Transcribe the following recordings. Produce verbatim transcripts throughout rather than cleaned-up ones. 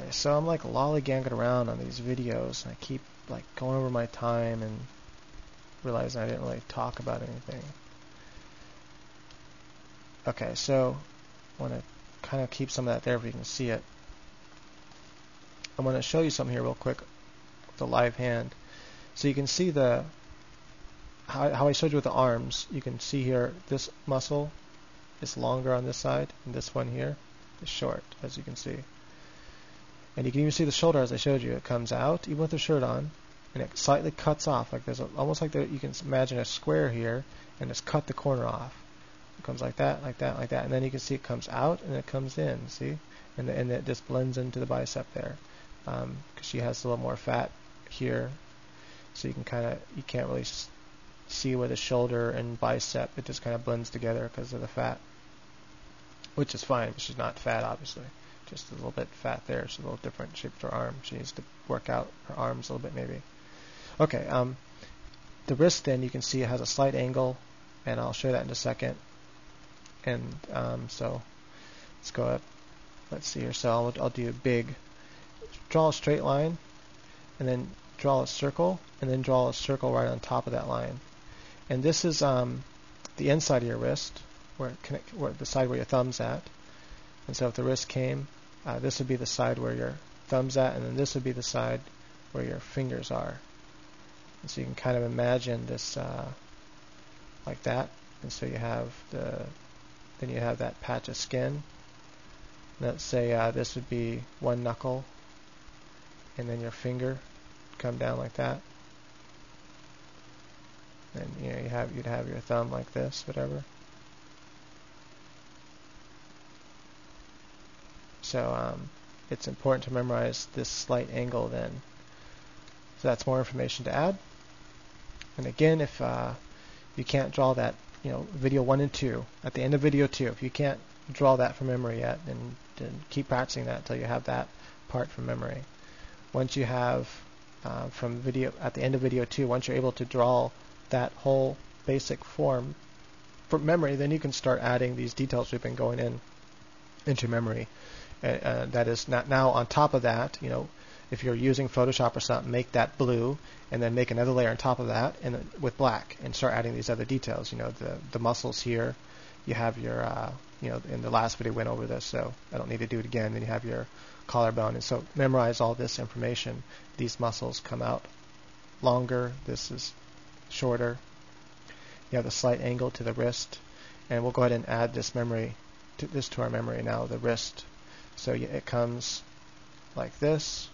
Okay, so I'm like lollygagging around on these videos, and I keep like going over my time and realizing I didn't really talk about anything. Okay, so I want to kind of keep some of that there if you can see it. I'm going to show you something here real quick with a live hand. So you can see the how, how I showed you with the arms. You can see here this muscle is longer on this side, and this one here is short, as you can see. And you can even see the shoulder, as I showed you. It comes out, even with the shirt on, and it slightly cuts off. Like there's a, almost like the, you can imagine a square here, and just cut the corner off. It comes like that, like that, like that, and then you can see it comes out and it comes in. See, and the, and it just blends into the bicep there, because um, she has a little more fat here, so you can kind of you can't really s see where the shoulder and bicep. It just kind of blends together because of the fat, which is fine. But she's not fat, obviously. Just a little bit fat there. She's a little different shaped her arm. She needs to work out her arms a little bit maybe. Okay, um, the wrist then you can see it has a slight angle, and I'll show that in a second. And um, so let's go up. Let's see here. So I'll, I'll do a big, draw a straight line, and then draw a circle, and then draw a circle right on top of that line. And this is um, the inside of your wrist, where it connect, where the side where your thumb's at. And so if the wrist came, uh, this would be the side where your thumb's at, and then this would be the side where your fingers are. And so you can kind of imagine this uh, like that. And so you have the Then you have that patch of skin. Let's say uh, this would be one knuckle, and then your finger come down like that. Then you know you have you'd have your thumb like this, whatever. So um, it's important to memorize this slight angle then. So that's more information to add. And again, if uh, you can't draw that. You know, video one and two. At the end of video two, if you can't draw that from memory yet, then, then keep practicing that until you have that part from memory. Once you have uh, from video at the end of video two, once you're able to draw that whole basic form from memory, then you can start adding these details we've been going in into memory. Uh, uh, that is not now on top of that. You know, if you're using Photoshop or something, make that blue, and then make another layer on top of that, and then with black, and start adding these other details. You know, the the muscles here. You have your, uh, you know, in the last video went over this, so I don't need to do it again. Then you have your collarbone, and so memorize all this information. These muscles come out longer. This is shorter. You have the slight angle to the wrist, and we'll go ahead and add this memory, to, this to our memory now. The wrist, so you, it comes like this.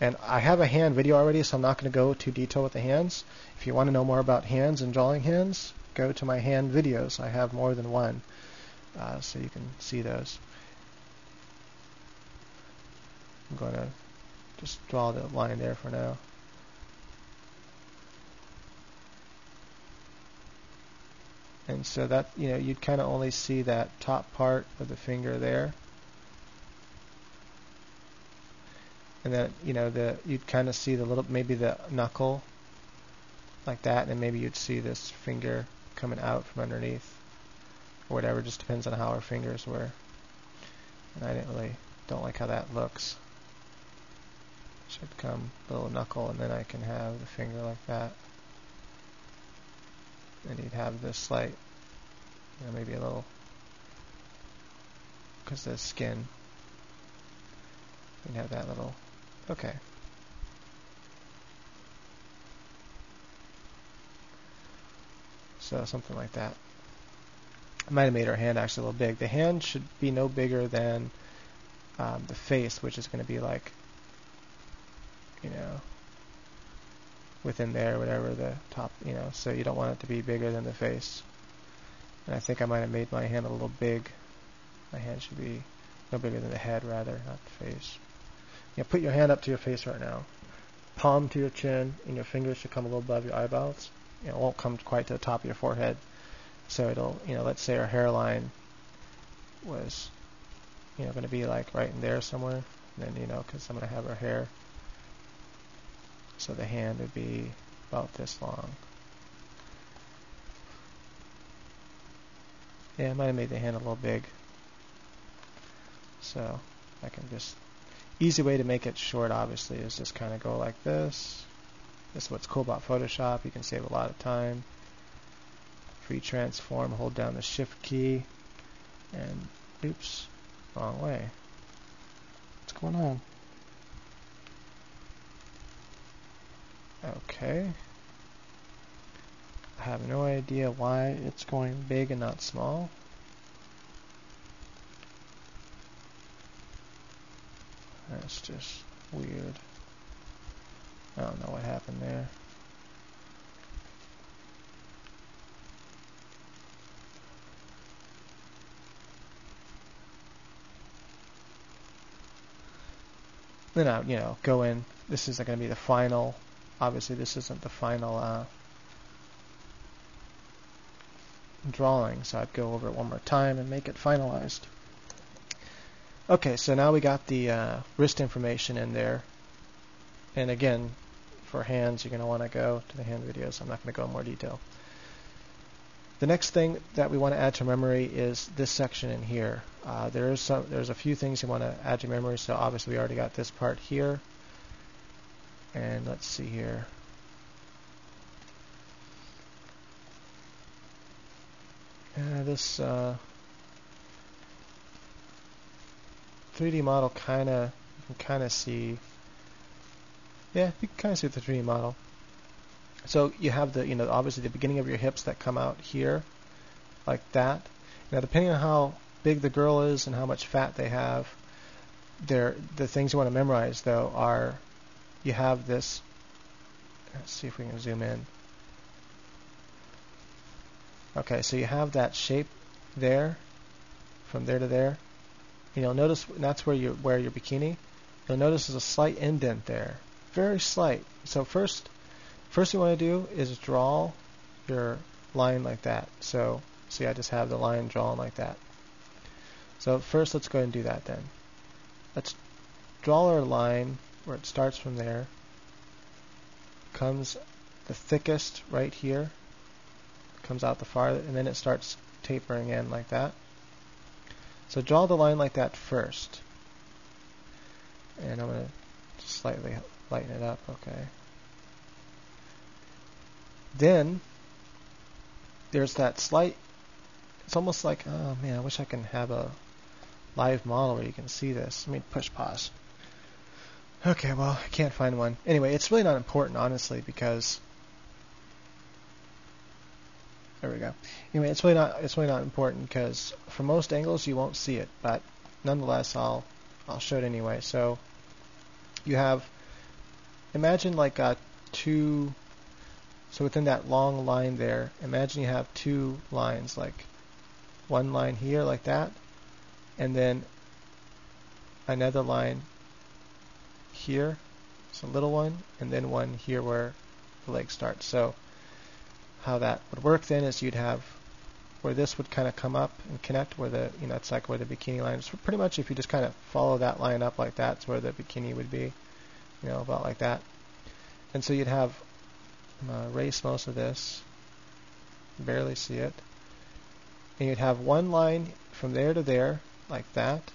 And I have a hand video already, so I'm not going to go too detailed with the hands. If you want to know more about hands and drawing hands, go to my hand videos. I have more than one, uh, so you can see those. I'm going to just draw the line there for now. And so that, you know, you'd kind of only see that top part of the finger there. And then, you know, the you'd kind of see the little, maybe the knuckle like that, and then maybe you'd see this finger coming out from underneath or whatever. It just depends on how our fingers were. And I didn't really, don't like how that looks. Should come little knuckle, and then I can have the finger like that. And you'd have this slight, you know, maybe a little, because the skin, you'd have that little. Okay. So something like that. I might have made our hand actually a little big. The hand should be no bigger than um, the face, which is going to be like, you know, within there, whatever the top, you know, so you don't want it to be bigger than the face. And I think I might have made my hand a little big. My hand should be no bigger than the head, rather, not the face. Yeah, put your hand up to your face right now. Palm to your chin, and your fingers should come a little above your eyebrows. You know, it won't come quite to the top of your forehead. So it'll, you know, let's say our hairline was, you know, going to be like right in there somewhere. And then, you know, because I'm going to have our hair. So the hand would be about this long. Yeah, I might have made the hand a little big. So I can just... easy way to make it short, obviously, is just kind of go like this. This is what's cool about Photoshop. You can save a lot of time. Free transform, hold down the shift key, and oops, wrong way. What's going on? Okay. I have no idea why it's going big and not small. That's just weird. I don't know what happened there. Then I'll, you know, go in. This isn't going to be the final. Obviously, this isn't the final uh, drawing, so I'd go over it one more time and make it finalized. Okay, so now we got the uh, wrist information in there. And again, for hands, you're going to want to go to the hand videos. I'm not going to go in more detail. The next thing that we want to add to memory is this section in here. Uh, there is some, there's a few things you want to add to memory, so obviously we already got this part here. And let's see here. Uh, this uh, three D model kind of, you can kind of see, yeah, you can kind of see the three D model. So you have the, you know, obviously the beginning of your hips that come out here, like that. Now, depending on how big the girl is and how much fat they have, there, the things you want to memorize, though, are you have this, let's see if we can zoom in. Okay, so you have that shape there, from there to there. And you'll notice, and that's where you wear your bikini, you'll notice there's a slight indent there. Very slight. So first, first thing you want to do is draw your line like that. So see, I just have the line drawn like that. So first, let's go ahead and do that then. Let's draw our line where it starts from there, comes the thickest right here, comes out the farthest, and then it starts tapering in like that. So draw the line like that first. And I'm going to slightly lighten it up, okay. Then there's that slight, it's almost like, oh man, I wish I can have a live model where you can see this. Let me push pause. Okay, well, I can't find one. Anyway, it's really not important, honestly, because there we go. Anyway, it's really not it's really not important because from most angles you won't see it, but nonetheless, I'll I'll show it anyway. So you have, imagine like a two. So within that long line there, imagine you have two lines, like one line here like that, and then another line here, it's a little one, and then one here where the leg starts. So how that would work then is you'd have where this would kind of come up and connect where the, you know, it's like where the bikini line is. Pretty much if you just kind of follow that line up like that's where the bikini would be, you know, about like that. And so you'd have, I'm gonna erase most of this, barely see it, and you'd have one line from there to there like that,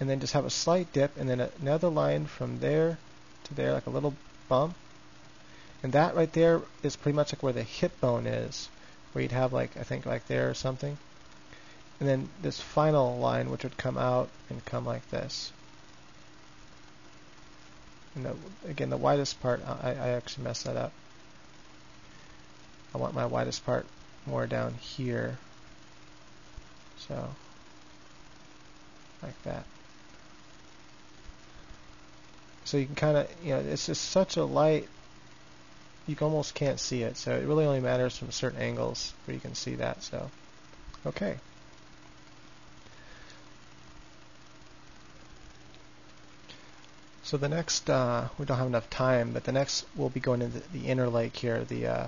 and then just have a slight dip, and then another line from there to there, like a little bump. And that right there is pretty much like where the hip bone is, where you'd have like, I think like there or something. And then this final line, which would come out and come like this. And the, again, the widest part, I, I actually messed that up. I want my widest part more down here. So, like that. So you can kind of, you know, it's just such a light, you almost can't see it. So it really only matters from certain angles where you can see that. So, okay. So the next, uh, we don't have enough time, but the next we'll be going into the, the inner leg here, the, uh,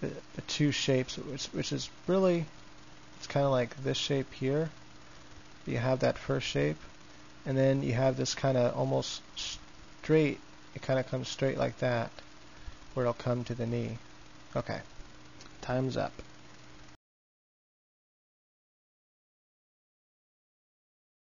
the the two shapes, which, which is really, it's kind of like this shape here. You have that first shape, and then you have this kind of almost straight, it kind of comes straight like that, where it'll come to the knee. Okay, time's up.